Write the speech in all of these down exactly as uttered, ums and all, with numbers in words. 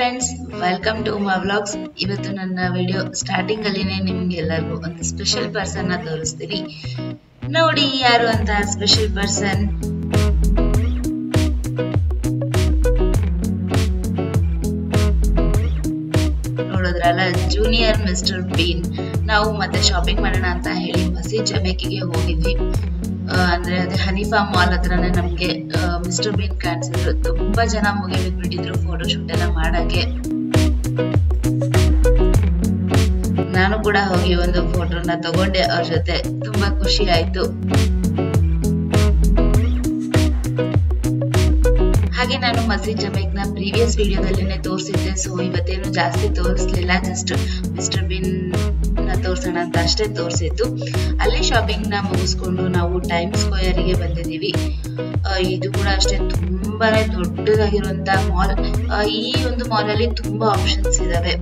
Friends, welcome to my vlogs. ಇವತ್ತು ನನ್ನ video starting ಅಲ್ಲಿನೇ ನಿಮ್ಗೆಲ್ಲರಿಗೂ ಒಂದು ಸ್ಪೆಷಲ್ ಪರ್ಸನ್ನ ತೋರಿಸ್ತೀನಿ. ನೋಡಿ ಯಾರು ಅಂತ ಸ್ಪೆಷಲ್ ಪರ್ಸನ್. ನೋಡಿದ್ರಲ್ಲ, ಜೂನಿಯರ್ ಮಿಸ್ಟರ್ ಬೀನ್. ನಾವು ಮತ್ತೆ ಶಾಪಿಂಗ್ ಮಾಡೋಣ ಅಂತ ಹೇಳಿ ಮಸಿ ಜಮೈಕಿಗೆ ಹೋಗಿದ್ವಿ. ಅಂದ್ರೆ ಅದೇ ಹನೀಫಾ ಮಾಲ್ ಹತ್ರನೇ ನಮ್ಗೆ ಮಿಸ್ಟರ್ ಬೀನ್ ಕಾಣಿಸಿದ್ರು. ತುಂಬಾ ಜನ ಮುಗಿಲಿಕ್ ಬಿಟ್ಟಿದ್ರು ಫೋಟೋ ಶೂಟ್ ಎಲ್ಲ ಮಾಡಕ್ಕೆ. ನಾನು ಕೂಡ ಹೋಗಿ ಒಂದು ಫೋಟೋನ ತಗೊಂಡೆ ಅವ್ರ ಜೊತೆ. ತುಂಬಾ ಖುಷಿ ಆಯ್ತು. ಹಾಗೆ ನಾನು ಮಸೀದ್ ಜಮೈಕ್ ನ ಪ್ರೀವಿಯಸ್ ವಿಡಿಯೋದಲ್ಲಿನೇ ತೋರಿಸಿದ್ದೆ. ಸೊ ಇವತ್ತೇನು ಜಾಸ್ತಿ ತೋರಿಸ್ಲಿಲ್ಲ, ಜಸ್ಟ್ ಮಿಸ್ಟರ್ ಬೀನ್ ತೋರ್ಸೋಣ ಅಂತ ಅಷ್ಟೇ ತೋರಿಸಿದ್ದು. ಅಲ್ಲಿ ಶಾಪಿಂಗ್ ನ ಮುಗಿಸ್ಕೊಂಡು ನಾವು ಟೈಮ್ ಸ್ಕ್ವೇರ್ ಗೆ ಬಂದಿದ್ದೀವಿ. ಇದು ಕೂಡ ಅಷ್ಟೇ ತುಂಬಾನೇ ದೊಡ್ಡದಾಗಿರುವಂತ ಮಾಲ್. ಈ ಒಂದು ಮಾಲ್ ಅಲ್ಲಿ ತುಂಬಾ ಆಪ್ಷನ್ಸ್ ಇದಾವೆ.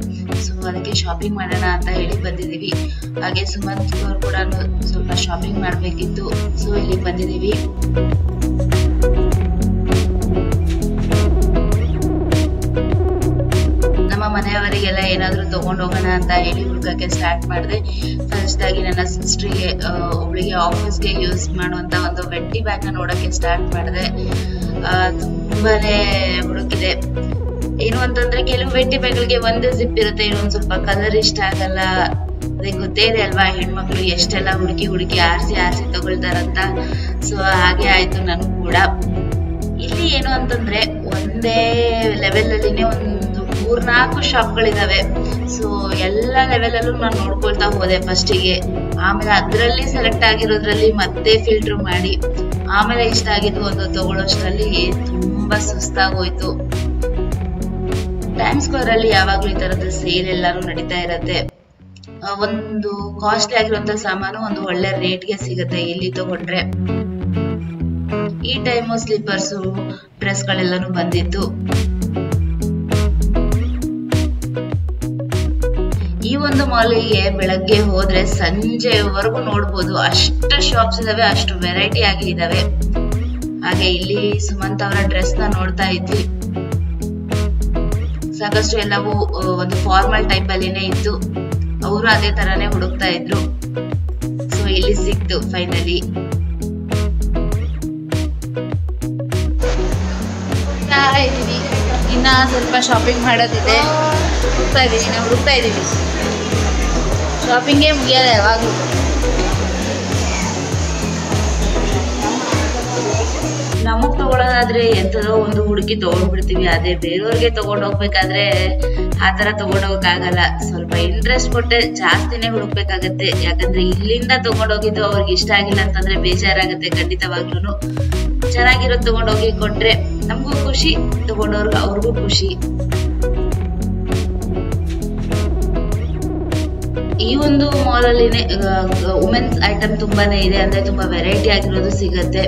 ಸೊ ಅದಕ್ಕೆ ಶಾಪಿಂಗ್ ಮಾಡೋಣ ಅಂತ ಹೇಳಿ ಬಂದಿದ್ದೀವಿ. ಹಾಗೆ ಸುಮಂತ್ ಅವರು ಕೂಡ ಸ್ವಲ್ಪ ಶಾಪಿಂಗ್ ಮಾಡ್ಬೇಕಿತ್ತು. ಸೊ ಇಲ್ಲಿ ಬಂದಿದ್ದೀವಿ. ಮನೆಯವರಿಗೆಲ್ಲ ಏನಾದ್ರು ತಗೊಂಡ್ ಹೋಗೋಣ ಅಂತ ಹೇಳಿ ಹುಡುಗಕ್ಕೆ ಸ್ಟಾರ್ಟ್ ಮಾಡಿದೆ. ಫಸ್ಟ್ ಆಗಿ ನನ್ನ ಸಿಸ್ಟರ್ಗೆ, ಒಬ್ಳಿಗೆ ಆಫೀಸ್ಗೆ ಯೂಸ್ ಮಾಡುವಂತ ಒಂದು ವೆಟ್ಟಿ ಬ್ಯಾಗ್ ನ ನೋಡಕ್ಕೆ ಸ್ಟಾರ್ಟ್ ಮಾಡಿದೆ. ತುಂಬಾನೇ ಹುಡುಕಿದೆ. ಏನು ಅಂತಂದ್ರೆ, ಕೆಲವು ವೆಟ್ಟಿ ಬ್ಯಾಗ್ಗಳಿಗೆ ಒಂದೇ ಜಿಪ್ ಇರುತ್ತೆ, ಇನ್ನೊಂದು ಸ್ವಲ್ಪ ಕಲರ್ ಇಷ್ಟ ಆಗಲ್ಲ. ಅದೇ ಗೊತ್ತೇ ಇದೆ ಅಲ್ವಾ, ಹೆಣ್ಮಕ್ಳು ಎಷ್ಟೆಲ್ಲ ಹುಡುಕಿ ಹುಡುಕಿ ಆರಿಸಿ ಆರಿಸಿ ತಗೊಳ್ತಾರಂತ. ಸೊ ಹಾಗೆ ಆಯ್ತು ನನ್ಗೂ ಕೂಡ. ಇಲ್ಲಿ ಏನು ಅಂತಂದ್ರೆ, ಒಂದೇ ಲೆವೆಲ್ ಅಲ್ಲಿನೇ ಒಂದು ಮೂರ್ನಾಲ್ಕು ಶಾಪ್ ಗಳಿದಾವೆ. ಸೊ ಎಲ್ಲ ಲೆವೆಲ್ ಅಲ್ಲೂ ನಾನು ನೋಡ್ಕೊಳ್ತಾ ಹೋದೆ ಫಸ್ಟಿಗೆ. ಆಮೇಲೆ ಅದರಲ್ಲಿ ಸೆಲೆಕ್ಟ್ ಆಗಿರೋದ್ರಲ್ಲಿ ಮತ್ತೆ ಫಿಲ್ಟರ್ ಮಾಡಿ ಆಮೇಲೆ ಇಷ್ಟ ಆಗಿದ್ದು ಒಂದು ತಗೊಳ್ಳೋಷ್ಟರಲ್ಲಿ ತುಂಬಾ ಸುಸ್ತಾಗೋಯ್ತು. ಟೈಮ್ ಸ್ಕ್ವೇರ್ ಅಲ್ಲಿ ಯಾವಾಗ್ಲೂ ಈ ತರದ ಸೇಲ್ ಎಲ್ಲಾನು ನಡೀತಾ ಇರತ್ತೆ. ಒಂದು ಕಾಸ್ಟ್ಲಿ ಆಗಿರುವಂತ ಸಾಮಾನು ಒಂದು ಒಳ್ಳೆ ರೇಟ್ಗೆ ಸಿಗುತ್ತೆ ಇಲ್ಲಿ ತಗೊಂಡ್ರೆ. ಈ ಟೈಮು ಸ್ಲೀಪರ್ಸು, ಡ್ರೆಸ್ ಗಳೆಲ್ಲಾನು ಬಂದಿತ್ತು. ಈ ಒಂದು ಮಾಲಿಗೆ ಬೆಳಗ್ಗೆ ಹೋದ್ರೆ ಸಂಜೆವರೆಗೂ ನೋಡ್ಬೋದು. ಅಷ್ಟು ಶಾಪ್ಸ್ ಇದಾವೆ, ಅಷ್ಟು ವೆರೈಟಿ ಆಗಿ ಇದಾವೆ. ಹಾಗೆ ಇಲ್ಲಿ ಸುಮಂತ್ ಅವರ ಡ್ರೆಸ್ ನ ನೋಡ್ತಾ ಇದ್ವಿ. ಸಾಕಷ್ಟು ಎಲ್ಲವೂ ಒಂದು ಫಾರ್ಮಲ್ ಟೈಪ್ ಅಲ್ಲಿನೇ ಇತ್ತು. ಅವರು ಅದೇ ತರಾನೇ ಹುಡುಕ್ತಾ ಇದ್ರು. ಸೊ ಇಲ್ಲಿ ಸಿಕ್ತು ಫೈನಲಿ. ಇನ್ನ ಸ್ವಲ್ಪ ಶಾಪಿಂಗ್ ಮಾಡೋದಿದೆ, ಹುಡುಕ್ತಾ ಇದ್ದೀವಿ. ನಾವು ಹುಡುಕ್ತಾ ಇದ್ದೀವಿ, ಶಾಪಿಂಗೇ ಮುಗಿಯೋಲ್ಲ ಯಾವಾಗಲೂ. ನಮಗ್ ತಗೊಳ್ಳೋದಾದ್ರೆ ಎಂಥದೋ ಒಂದು ಹುಡುಕಿ ತಗೊಂಡ್ಬಿಡ್ತೀವಿ. ಅದೇ ಬೇರೆಯವ್ರಿಗೆ ತಗೊಂಡೋಗ್ಬೇಕಾದ್ರೆ ಆ ಥರ ತಗೊಂಡೋಗಕ್ಕಾಗಲ್ಲ. ಸ್ವಲ್ಪ ಇಂಟ್ರೆಸ್ಟ್ ಕೊಟ್ಟೆ ಜಾಸ್ತಿನೇ ಹುಡುಕ್ಬೇಕಾಗತ್ತೆ. ಯಾಕಂದ್ರೆ ಇಲ್ಲಿಂದ ತಗೊಂಡೋಗಿದ್ದು ಅವ್ರಿಗೆ ಇಷ್ಟ ಆಗಿಲ್ಲ ಅಂತಂದ್ರೆ ಬೇಜಾರಾಗತ್ತೆ ಖಂಡಿತವಾಗ್ಲೂ. ಚೆನ್ನಾಗಿರೋದು ತಗೊಂಡೋಗಿ ಕೊಟ್ರೆ ನಮಗೂ ಖುಷಿ, ತಗೊಂಡವ್ರಿಗೆ ಅವ್ರಿಗೂ ಖುಷಿ. ಈ ಒಂದು ಮಾಲ್ ಅಲ್ಲಿನೇ ವುಮೆನ್ಸ್ ಐಟಮ್ ತುಂಬಾನೇ ಇದೆ. ಅಂದ್ರೆ ತುಂಬಾ ವೆರೈಟಿ ಆಗಿರೋದು ಸಿಗತ್ತೆ.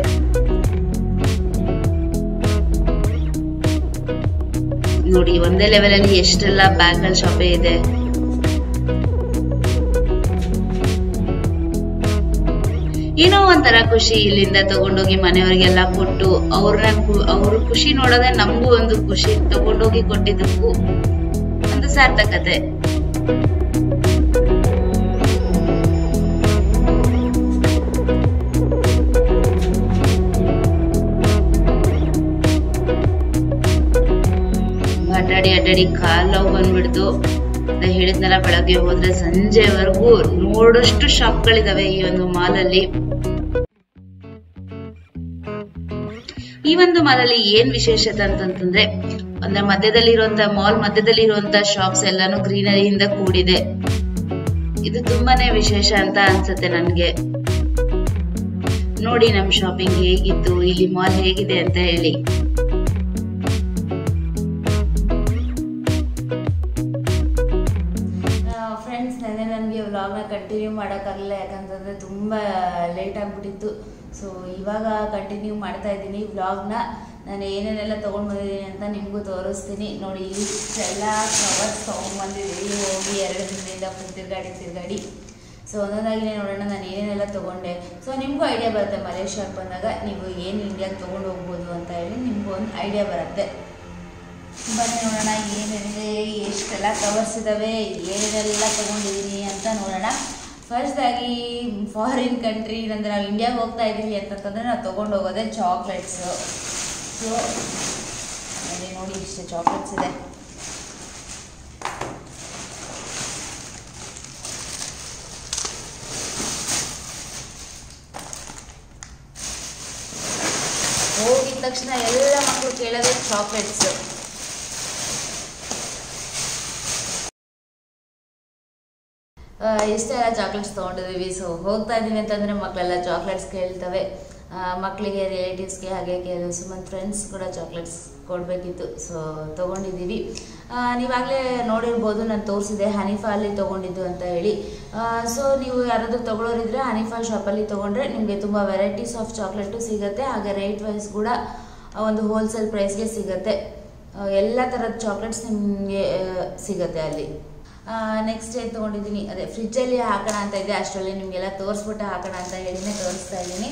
ನೋಡಿ ಒಂದೇ ಲೆವೆಲ್ ಅಲ್ಲಿ ಎಷ್ಟೆಲ್ಲ ಬ್ಯಾಗ್ ಗಳ ಶಾಪೇ ಇದೆ. ಏನೋ ಒಂಥರ ಖುಷಿ ಇಲ್ಲಿಂದ ತಗೊಂಡೋಗಿ ಮನೆಯವರಿಗೆಲ್ಲ ಕೊಟ್ಟು ಅವ್ರನ್ನ ಅವ್ರ ಖುಷಿ ನೋಡೋದೇ ನಮಗೂ ಒಂದು ಖುಷಿ. ತಗೊಂಡೋಗಿ ಕೊಟ್ಟಿದ್ದಕ್ಕೂ ಒಂದು ಸಾರ್ಥಕತೆ. ಅಡ್ಡಾಡಿ ಅಡ್ಡಾಡಿ ಕಾಲ್ ನೋವು ಬಂದ್ಬಿಡ್ತು. ಹೇಳಿದ್ನೆಲ್ಲ, ಬೆಳಗ್ಗೆ ಹೋದ್ರೆ ಸಂಜೆವರೆಗೂ ನೋಡೋಷ್ಟು ಶಾಪ್ ಗಳಿದಾವೆ ಈ ಒಂದು ಮಾಲ್ ಅಲ್ಲಿ. ಈ ಒಂದು ಮಾಲ್ ಅಲ್ಲಿ ಏನ್ ವಿಶೇಷತೆ ಅಂತಂತಂದ್ರೆ, ಅಂದ್ರೆ ಮಧ್ಯದಲ್ಲಿ ಇರುವಂತ ಮಾಲ್ ಮಧ್ಯದಲ್ಲಿ ಇರುವಂತ ಶಾಪ್ಸ್ ಎಲ್ಲಾನು ಗ್ರೀನರಿಯಿಂದ ಕೂಡಿದೆ. ಇದು ತುಂಬಾನೇ ವಿಶೇಷ ಅಂತ ಅನ್ಸುತ್ತೆ ನನ್ಗೆ. ನೋಡಿ ನಮ್ ಶಾಪಿಂಗ್ ಹೇಗಿತ್ತು, ಇಲ್ಲಿ ಮಾಲ್ ಹೇಗಿದೆ ಅಂತ ಹೇಳಿ. ವ್ಲಾಗ್ನ ಕಂಟಿನ್ಯೂ ಮಾಡೋಕ್ಕಾಗಲಿಲ್ಲ, ಯಾಕಂತಂದರೆ ತುಂಬ ಲೇಟ್ ಆಗಿಬಿಟ್ಟಿತ್ತು. ಸೊ ಇವಾಗ ಕಂಟಿನ್ಯೂ ಮಾಡ್ತಾ ಇದ್ದೀನಿ ವ್ಲಾಗ್ನ. ನಾನು ಏನೇನೆಲ್ಲ ತೊಗೊಂಡು ಬಂದಿದ್ದೀನಿ ಅಂತ ನಿಮಗೂ ತೋರಿಸ್ತೀನಿ. ನೋಡಿ ಇಷ್ಟೆಲ್ಲ ಕವರ್ಸ್ ತೊಗೊಂಡ್ಬಂದಿದ್ದೀನಿ. ಹೋಗಿ ಎರಡು ದಿನದಿಂದ ಫುಲ್ ತಿರ್ಗಾಡಿ ತಿರ್ಗಾಡಿ ಸೊ ಒಂದೊಂದಾಗಿನೇ ನೋಡೋಣ ನಾನು ಏನೇನೆಲ್ಲ ತೊಗೊಂಡೆ. ಸೊ ನಿಮಗೂ ಐಡಿಯಾ ಬರುತ್ತೆ, ಮಲೇಷ್ಯಾಗೆ ಬಂದಾಗ ನೀವು ಏನು ಇಂಡಿಯಾಗೆ ತೊಗೊಂಡು ಹೋಗ್ಬೋದು ಅಂತ ಹೇಳಿ ನಿಮಗೂ ಒಂದು ಐಡಿಯಾ ಬರುತ್ತೆ. ಬನ್ನಿ ನೋಡೋಣ ಏನೇನಿದೆ, ಎಷ್ಟೆಲ್ಲ ಕವರ್ಸ್ ಇದ್ದಾವೆ, ಏನೆಲ್ಲ ತೊಗೊಂಡಿದ್ದೀನಿ ಅಂತ ನೋಡೋಣ. ಫಸ್ಟಾಗಿ ಫಾರಿನ್ ಕಂಟ್ರಿ ಅಂದರೆ ನಾವು ಇಂಡಿಯಾಗೆ ಹೋಗ್ತಾ ಇದ್ದೀವಿ ಅಂತಂತಂದರೆ ನಾವು ತೊಗೊಂಡೋಗೋದೆ ಚಾಕ್ಲೇಟ್ಸು. ಸೊ ಅಲ್ಲಿ ನೋಡಿ ಇಷ್ಟು ಚಾಕ್ಲೇಟ್ಸ್ ಇದೆ. ಹೋಗಿದ ತಕ್ಷಣ ಎಲ್ಲ ಮಕ್ಕಳು ಕೇಳೋದೇ ಚಾಕ್ಲೇಟ್ಸು. ಇಷ್ಟೆಲ್ಲ ಚಾಕ್ಲೇಟ್ಸ್ ತೊಗೊಂಡಿದ್ದೀವಿ. ಸೊ ಹೋಗ್ತಾ ಇದ್ದೀವಿ ಅಂತಂದರೆ ಮಕ್ಕಳೆಲ್ಲ ಚಾಕ್ಲೇಟ್ಸ್ ಕೇಳ್ತವೆ. ಮಕ್ಕಳಿಗೆ ರಿಲೇಟಿವ್ಸ್ಗೆ ಹಾಗೆ ಕೆಲವು ಸುಮ್ಮನೆ ಫ್ರೆಂಡ್ಸ್ ಕೂಡ ಚಾಕ್ಲೇಟ್ಸ್ ಕೊಡಬೇಕಿತ್ತು. ಸೊ ತೊಗೊಂಡಿದ್ದೀವಿ. ನೀವಾಗಲೇ ನೋಡಿರ್ಬೋದು, ನಾನು ತೋರಿಸಿದೆ ಹನಿಫಾಲ್ಲಿ ತೊಗೊಂಡಿದ್ದು ಅಂತ ಹೇಳಿ. ಸೊ ನೀವು ಯಾರಾದರೂ ತೊಗೊಳೋರಿದ್ರೆ ಹನಿಫಾಲ್ ಶಾಪಲ್ಲಿ ತೊಗೊಂಡ್ರೆ ನಿಮಗೆ ತುಂಬ ವೆರೈಟೀಸ್ ಆಫ್ ಚಾಕ್ಲೇಟು ಸಿಗುತ್ತೆ. ಹಾಗೆ ರೇಟ್ ವೈಸ್ ಕೂಡ ಒಂದು ಹೋಲ್ಸೇಲ್ ಪ್ರೈಸ್ಗೆ ಸಿಗುತ್ತೆ. ಎಲ್ಲ ಥರದ ಚಾಕ್ಲೇಟ್ಸ್ ನಿಮಗೆ ಸಿಗುತ್ತೆ ಅಲ್ಲಿ. ನೆಕ್ಸ್ಟ್ ಏನು ತೊಗೊಂಡಿದ್ದೀನಿ, ಅದೇ ಫ್ರಿಜ್ಜಲ್ಲಿ ಹಾಕೋಣ ಅಂತ ಇದೆ, ಅಷ್ಟರಲ್ಲಿ ನಿಮಗೆಲ್ಲ ತೋರಿಸ್ಬಿಟ್ಟು ಹಾಕೋಣ ಅಂತ ಹೇಳಿನೇ ತೋರಿಸ್ತಾ ಇದ್ದೀನಿ.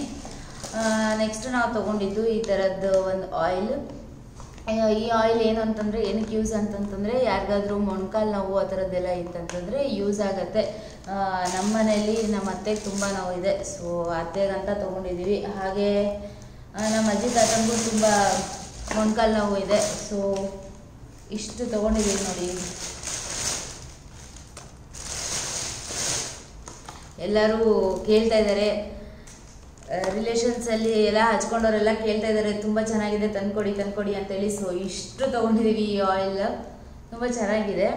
ನೆಕ್ಸ್ಟ್ ನಾವು ತೊಗೊಂಡಿದ್ದು ಈ ಥರದ್ದು ಒಂದು ಆಯಿಲ್. ಈ ಆಯಿಲ್ ಏನು ಅಂತಂದರೆ, ಏನಕ್ಕೆ ಯೂಸ್ ಅಂತಂತಂದರೆ, ಯಾರಿಗಾದ್ರೂ ಮೊಣಕಾಲು ನೋವು ಆ ಥರದ್ದೆಲ್ಲ ಇತ್ತಂತಂದರೆ ಯೂಸ್ ಆಗುತ್ತೆ. ನಮ್ಮ ಮನೆಯಲ್ಲಿ ನಮ್ಮ ಅತ್ತೆಗೆ ತುಂಬ ನೋವಿದೆ. ಸೊ ಅತ್ತೆಗಂತ ತೊಗೊಂಡಿದ್ದೀವಿ. ಹಾಗೆ ನಮ್ಮ ಅಜ್ಜಿ ತಾತಂಗೂ ತುಂಬ ಮೊಣಕಾಲು ನೋವು ಇದೆ. ಸೊ ಇಷ್ಟು ತೊಗೊಂಡಿದ್ದೀವಿ ನೋಡಿ. ಎಲ್ಲರೂ ಕೇಳ್ತಾ ಇದ್ದಾರೆ, ರಿಲೇಷನ್ಸಲ್ಲಿ ಎಲ್ಲ ಹಚ್ಕೊಂಡವರೆಲ್ಲ ಕೇಳ್ತಾ ಇದ್ದಾರೆ, ತುಂಬ ಚೆನ್ನಾಗಿದೆ ತಂದ್ಕೊಡಿ ತಂದ್ಕೊಡಿ ಅಂತೇಳಿ. ಸೊ ಇಷ್ಟು ತೊಗೊಂಡಿದ್ದೀವಿ. ಈ ಆಯಿಲ್ ತುಂಬ ಚೆನ್ನಾಗಿದೆ.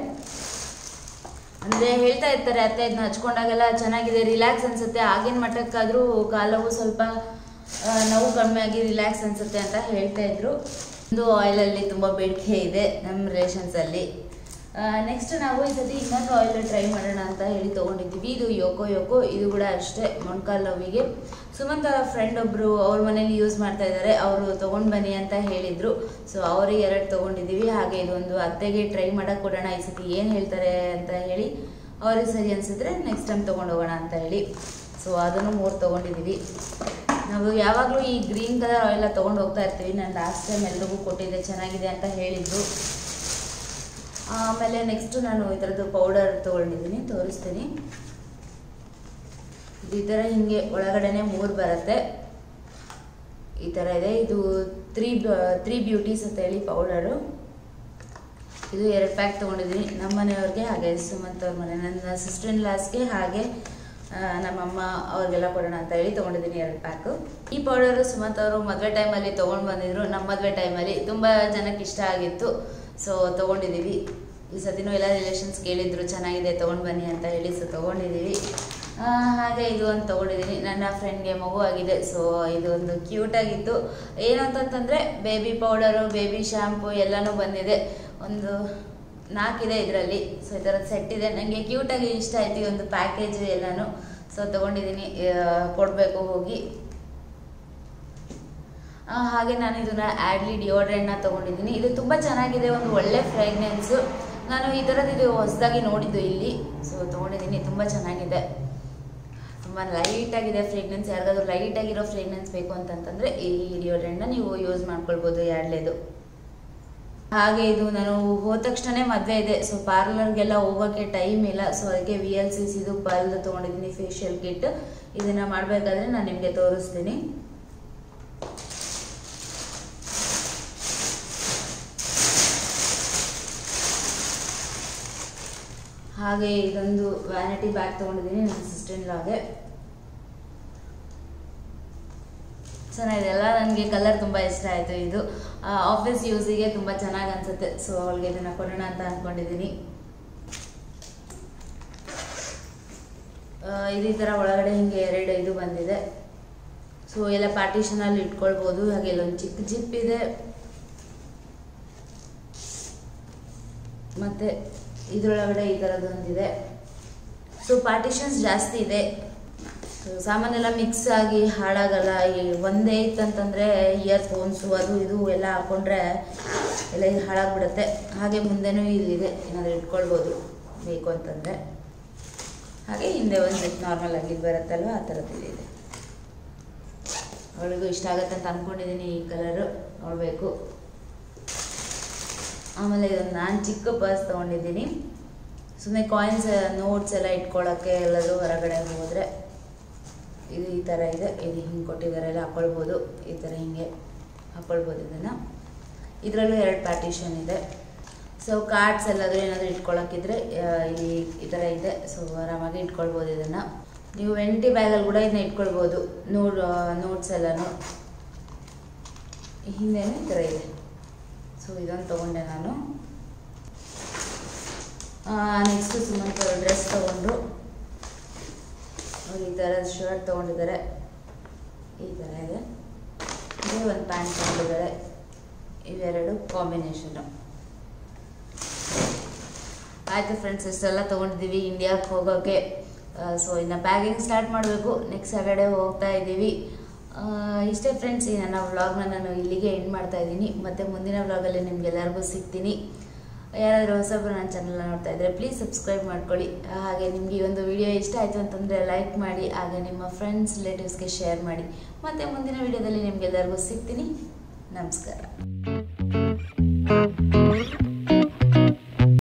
ಅಂದರೆ ಹೇಳ್ತಾ ಇರ್ತಾರೆ ಅತ್ತೆ, ಇದನ್ನ ಹಚ್ಕೊಂಡಾಗೆಲ್ಲ ಚೆನ್ನಾಗಿದೆ, ರಿಲ್ಯಾಕ್ಸ್ ಅನಿಸುತ್ತೆ, ಆಗಿನ ಮಟ್ಟಕ್ಕಾದರೂ ಕಾಲವು ಸ್ವಲ್ಪ ನೋವು ಕಮ್ಮಿಯಾಗಿ ರಿಲ್ಯಾಕ್ಸ್ ಅನಿಸುತ್ತೆ ಅಂತ ಹೇಳ್ತಾ ಇದ್ರು. ಒಂದು ಆಯಿಲಲ್ಲಿ ತುಂಬ ಬೇಡಿಕೆ ಇದೆ ನಮ್ಮ ರಿಲೇಷನ್ಸಲ್ಲಿ. ನೆಕ್ಸ್ಟ್ ನಾವು ಈ ಸತಿ ಇನ್ನೊಂದು ಆಯಿಲ್ ಟ್ರೈ ಮಾಡೋಣ ಅಂತ ಹೇಳಿ ತೊಗೊಂಡಿದ್ದೀವಿ. ಇದು ಯೋಕೋ ಯೋಕೋ. ಇದು ಕೂಡ ಅಷ್ಟೇ ಮೊಣಕಾಲು ನೋವಿಗೆ. ಸುಮಂತ್ ಅವರ ಫ್ರೆಂಡ್ ಒಬ್ಬರು ಅವ್ರ ಮನೇಲಿ ಯೂಸ್ ಮಾಡ್ತಾ ಇದ್ದಾರೆ, ಅವರು ತೊಗೊಂಡು ಬನ್ನಿ ಅಂತ ಹೇಳಿದರು. ಸೊ ಅವರಿಗೆ ಎರಡು ತೊಗೊಂಡಿದ್ದೀವಿ. ಹಾಗೆ ಇದೊಂದು ಅತ್ತೆಗೆ ಟ್ರೈ ಮಾಡೋಕ್ಕೆ ಕೊಡೋಣ, ಈ ಸತಿ ಏನು ಹೇಳ್ತಾರೆ ಅಂತ ಹೇಳಿ, ಅವ್ರಿಗೆ ಸರಿ ಅನಿಸಿದ್ರೆ ನೆಕ್ಸ್ಟ್ ಟೈಮ್ ತೊಗೊಂಡು ಹೋಗೋಣ ಅಂತ ಹೇಳಿ. ಸೊ ಅದನ್ನು ಮೂರು ತೊಗೊಂಡಿದ್ದೀವಿ. ನಾವು ಯಾವಾಗಲೂ ಈ ಗ್ರೀನ್ ಕಲರ್ ಆಯಿಲ್ ತೊಗೊಂಡು ಹೋಗ್ತಾ ಇರ್ತೀವಿ. ನಾನು ಲಾಸ್ಟ್ ಟೈಮ್ ಎಲ್ರಿಗೂ ಕೊಟ್ಟಿದ್ದೆ, ಚೆನ್ನಾಗಿದೆ ಅಂತ ಹೇಳಿದರು. ಆಮೇಲೆ ನೆಕ್ಸ್ಟು ನಾನು ಈ ಥರದ್ದು ಪೌಡರ್ ತೊಗೊಂಡಿದ್ದೀನಿ, ತೋರಿಸ್ತೀನಿ. ಇದು ಈ ಥರ ಹೀಗೆ ಒಳಗಡೆನೆ ಮೂರು ಬರುತ್ತೆ, ಈ ಥರ ಇದೆ. ಇದು ತ್ರೀ ತ್ರೀ ಬ್ಯೂಟೀಸ್ ಅಂತ ಹೇಳಿ ಪೌಡರು. ಇದು ಎರಡು ಪ್ಯಾಕ್ ತೊಗೊಂಡಿದ್ದೀನಿ, ನಮ್ಮ ಮನೆಯವ್ರಿಗೆ ಹಾಗೆ ಸುಮಂತ್ ಅವ್ರ ಮನೆ ನನ್ನ ಸಿಸ್ಟರ್ ಇನ್ ಲಾಸ್ಗೆ ಹಾಗೆ ನಮ್ಮಮ್ಮ ಅವ್ರಿಗೆಲ್ಲ ಕೊಡೋಣ ಅಂತ ಹೇಳಿ ತೊಗೊಂಡಿದ್ದೀನಿ ಎರಡು ಪ್ಯಾಕು. ಈ ಪೌಡರು ಸುಮಂತ್ ಅವರು ಮದುವೆ ಟೈಮಲ್ಲಿ ತೊಗೊಂಡು ಬಂದಿದ್ರು, ನಮ್ಮ ಮದುವೆ ಟೈಮಲ್ಲಿ ತುಂಬ ಜನಕ್ಕೆ ಇಷ್ಟ ಆಗಿತ್ತು. ಸೊ ತೊಗೊಂಡಿದ್ದೀವಿ. ಈ ಸತಿನೂ ಎಲ್ಲ ರಿಲೇಷನ್ಸ್ ಕೇಳಿದ್ರು, ಚೆನ್ನಾಗಿದೆ ತೊಗೊಂಡು ಬನ್ನಿ ಅಂತ ಹೇಳಿ. ಸೊ ತೊಗೊಂಡಿದ್ದೀವಿ. ಹಾಗೆ ಇದು ಒಂದು ತೊಗೊಂಡಿದ್ದೀನಿ, ನನ್ನ ಫ್ರೆಂಡ್ಗೆ ಮಗು ಆಗಿದೆ. ಸೊ ಇದೊಂದು ಕ್ಯೂಟಾಗಿತ್ತು. ಏನಂತಂತಂದರೆ ಬೇಬಿ ಪೌಡರು, ಬೇಬಿ ಶ್ಯಾಂಪು ಎಲ್ಲನೂ ಬಂದಿದೆ. ಒಂದು ನಾಲ್ಕಿದೆ ಇದರಲ್ಲಿ. ಸೊ ಈ ಥರದ್ದು ಸೆಟ್ ಇದೆ. ನನಗೆ ಕ್ಯೂಟಾಗಿ ಇಷ್ಟ ಆಯಿತು ಈ ಒಂದು ಪ್ಯಾಕೇಜು ಎಲ್ಲನೂ. ಸೊ ತೊಗೊಂಡಿದ್ದೀನಿ, ಕೊಡಬೇಕು ಹೋಗಿ. ಹಾಗೆ ನಾನು ಇದನ್ನು ಆ್ಯಡ್ಲಿ ಡಿಯೋಡ್ರೆಂಟ್ನ ತೊಗೊಂಡಿದ್ದೀನಿ. ಇದು ತುಂಬ ಚೆನ್ನಾಗಿದೆ, ಒಂದು ಒಳ್ಳೆ ಫ್ರೇಗ್ನೆನ್ಸು. ನಾನು ಈ ಥರದ್ದು ಇದು ಹೊಸದಾಗಿ ನೋಡಿದ್ದು ಇಲ್ಲಿ. ಸೊ ತೊಗೊಂಡಿದ್ದೀನಿ, ತುಂಬ ಚೆನ್ನಾಗಿದೆ, ತುಂಬ ಲೈಟಾಗಿದೆ ಫ್ರೇಗ್ನೆನ್ಸ್. ಯಾರಿಗಾದ್ರೂ ಲೈಟಾಗಿರೋ ಫ್ರೇಗ್ನೆನ್ಸ್ ಬೇಕು ಅಂತಂತಂದರೆ ಈ ಡಿಯೋಡ್ರೆಂಟ್ನ ನೀವು ಯೂಸ್ ಮಾಡ್ಕೊಳ್ಬೋದು ಯಾಡ್ಲೇದು. ಹಾಗೆ ಇದು ನಾನು ಹೋದ ತಕ್ಷಣ ಮದುವೆ ಇದೆ. ಸೊ ಪಾರ್ಲರ್ಗೆಲ್ಲ ಹೋಗೋಕ್ಕೆ ಟೈಮ್ ಇಲ್ಲ. ಸೊ ಅದಕ್ಕೆ ವಿ ಎಲ್ ಸಿ ಸಿದು ಪರ್ಲ್ದು ತೊಗೊಂಡಿದ್ದೀನಿ ಫೇಶಿಯಲ್ ಕಿಟ್. ಇದನ್ನು ಮಾಡಬೇಕಾದ್ರೆ ನಾನು ನಿಮಗೆ ತೋರಿಸ್ತೀನಿ. ಹಾಗೆ ಇದೊಂದು ವ್ಯಾನಿಟಿ ಬ್ಯಾಗ್ ತೊಗೊಂಡಿದ್ದೀನಿ ನನ್ನ ಸಿಸ್ಟರ್ ಇನ್ ಲಾಗೆ. ಚೆನ್ನಾಗಿದೆ ಅಲ್ಲ, ನನಗೆ ಕಲರ್ ತುಂಬ ಇಷ್ಟ ಆಯಿತು. ಇದು ಆಫೀಸ್ ಯೂಸಿಗೆ ತುಂಬ ಚೆನ್ನಾಗಿ ಅನಿಸುತ್ತೆ. ಸೊ ಅವಳಿಗೆ ಇದನ್ನು ಕೊಡೋಣ ಅಂತ ಅಂದ್ಕೊಂಡಿದ್ದೀನಿ. ಇದು ಈ ಥರ ಒಳಗಡೆ ಹಿಂಗೆ ಎರಡು ಇದು ಬಂದಿದೆ. ಸೊ ಎಲ್ಲ ಪಾರ್ಟಿಷನಲ್ಲಿ ಇಟ್ಕೊಳ್ಬೋದು. ಹಾಗೆ ಇಲ್ಲೊಂದು ಚಿಕ್ಕ ಜಿಪ್ ಇದೆ. ಮತ್ತು ಇದರೊಳಗಡೆ ಈ ಥರದ್ದೊಂದಿದೆ. ಸೊ ಪಾರ್ಟಿಷನ್ಸ್ ಜಾಸ್ತಿ ಇದೆ. ಸಾಮಾನೆಲ್ಲ ಮಿಕ್ಸ್ ಆಗಿ ಹಾಳಾಗಲ್ಲ. ಈ ಒಂದೇ ಇತ್ತಂತಂದರೆ ಇಯರ್ಫೋನ್ಸು ಅದು ಇದು ಎಲ್ಲ ಹಾಕ್ಕೊಂಡ್ರೆ ಎಲ್ಲ ಇದು ಹಾಳಾಗ್ಬಿಡುತ್ತೆ. ಹಾಗೆ ಮುಂದೆನೂ ಇಲ್ಲಿದೆ, ಏನಾದರೂ ಇಟ್ಕೊಳ್ಬೋದು ಬೇಕು ಅಂತಂದರೆ. ಹಾಗೆ ಹಿಂದೆ ಒಂದು ನಾರ್ಮಲ್ ಆಗಿ ಬರುತ್ತಲ್ವ, ಆ ಥರದ್ದಿದೆ. ಅವಳಿಗೂ ಇಷ್ಟ ಆಗುತ್ತೆ ಅಂತ ಅಂದ್ಕೊಂಡಿದ್ದೀನಿ ಈ ಕಲರು, ನೋಡಬೇಕು. ಆಮೇಲೆ ಇದೊಂದು ನಾನು ಚಿಕ್ಕ ಪರ್ಸ್ ತೊಗೊಂಡಿದ್ದೀನಿ, ಸುಮ್ಮನೆ ಕಾಯಿನ್ಸ್ ನೋಟ್ಸ್ ಎಲ್ಲ ಇಟ್ಕೊಳ್ಳೋಕ್ಕೆ ಎಲ್ಲರೂ ಹೊರಗಡೆ ಹೋದರೆ. ಇದು ಈ ಥರ ಇದೆ, ಇದು ಹಿಂಗೆ ಕೊಟ್ಟಿದ್ದಾರೆ, ಎಲ್ಲ ಹಾಕ್ಕೊಳ್ಬೋದು, ಈ ಥರ ಹಿಂಗೆ ಹಾಕ್ಕೊಳ್ಬೋದು. ಇದನ್ನು ಇದರಲ್ಲೂ ಎರಡು ಪಾರ್ಟಿಷನ್ ಇದೆ. ಸೊ ಕಾರ್ಡ್ಸ್ ಎಲ್ಲಾದರೂ ಏನಾದರೂ ಇಟ್ಕೊಳ್ಳೋಕ್ಕಿದ್ರೆ ಈ ಈ ಥರ ಇದೆ, ಸೊ ಆರಾಮಾಗಿ ಇಟ್ಕೊಳ್ಬೋದು. ಇದನ್ನು ನೀವು ಎಂಟಿ ಬ್ಯಾಗಲ್ಲಿ ಕೂಡ ಇದನ್ನ ಇಟ್ಕೊಳ್ಬೋದು. ನೋಡ್ ನೋಟ್ಸ್ ಎಲ್ಲನೂ ಹಿಂದೆ ಈ ಥರ ಇದೆ. ಸೊ ಇದೊಂದು ತೊಗೊಂಡೆ ನಾನು. ನೆಕ್ಸ್ಟು ಸುಮಂತ್ ಅವರು ಡ್ರೆಸ್ ತೊಗೊಂಡ್ರು, ಈ ಥರ ಶರ್ಟ್ ತೊಗೊಂಡಿದ್ದಾರೆ, ಈ ಥರ ಇದೆ. ಇದೇ ಒಂದು ಪ್ಯಾಂಟ್ ತೊಗೊಂಡಿದ್ದಾರೆ, ಇವೆರಡು ಕಾಂಬಿನೇಷನು. ಆಯಿತು ಫ್ರೆಂಡ್ಸ್, ಇಷ್ಟೆಲ್ಲ ತೊಗೊಂಡಿದ್ದೀವಿ ಇಂಡಿಯಾಕ್ಕೆ ಹೋಗೋಕ್ಕೆ. ಸೊ ಇನ್ನು ಪ್ಯಾಕಿಂಗ್ ಸ್ಟಾರ್ಟ್ ಮಾಡಬೇಕು, ನೆಕ್ಸ್ಟ್ ಸ್ಯಾಟರ್ಡೆ ಹೋಗ್ತಾ ಇದ್ದೀವಿ. ಇಷ್ಟೇ ಫ್ರೆಂಡ್ಸ್, ಈ ನನ್ನ ವ್ಲಾಗ್ನ ನಾನು ಇಲ್ಲಿಗೆ ಎಂಡ್ ಮಾಡ್ತಾ ಇದ್ದೀನಿ. ಮತ್ತು ಮುಂದಿನ ವ್ಲಾಗಲ್ಲಿ ನಿಮಗೆಲ್ಲರಿಗೂ ಸಿಗ್ತೀನಿ. ಯಾರಾದರೂ ಹೊಸಬ್ರು ನನ್ನ ಚಾನಲ್ನ ನೋಡ್ತಾ ಇದ್ದರೆ ಪ್ಲೀಸ್ ಸಬ್ಸ್ಕ್ರೈಬ್ ಮಾಡ್ಕೊಳ್ಳಿ. ಹಾಗೆ ನಿಮಗೆ ಈ ಒಂದು ವಿಡಿಯೋ ಇಷ್ಟ ಆಯಿತು ಅಂತಂದರೆ ಲೈಕ್ ಮಾಡಿ, ಹಾಗೆ ನಿಮ್ಮ ಫ್ರೆಂಡ್ಸ್ ರಿಲೇಟಿವ್ಸ್ಗೆ ಶೇರ್ ಮಾಡಿ. ಮತ್ತು ಮುಂದಿನ ವಿಡಿಯೋದಲ್ಲಿ ನಿಮಗೆಲ್ಲರಿಗೂ ಸಿಗ್ತೀನಿ. ನಮಸ್ಕಾರ.